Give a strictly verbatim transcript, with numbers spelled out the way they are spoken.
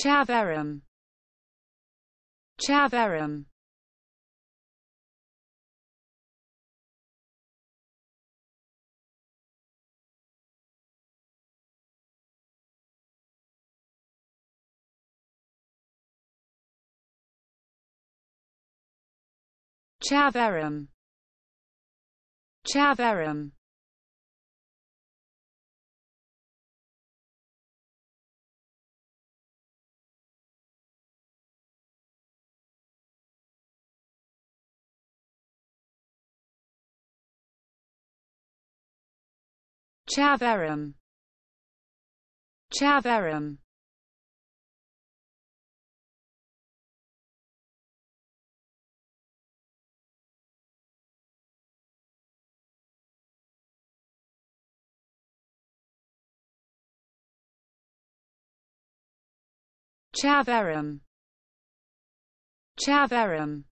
Chaverim, Chaverim. Chaverim, Chaverim. Chaverim, Chaverim. Chaverim, Chaverim.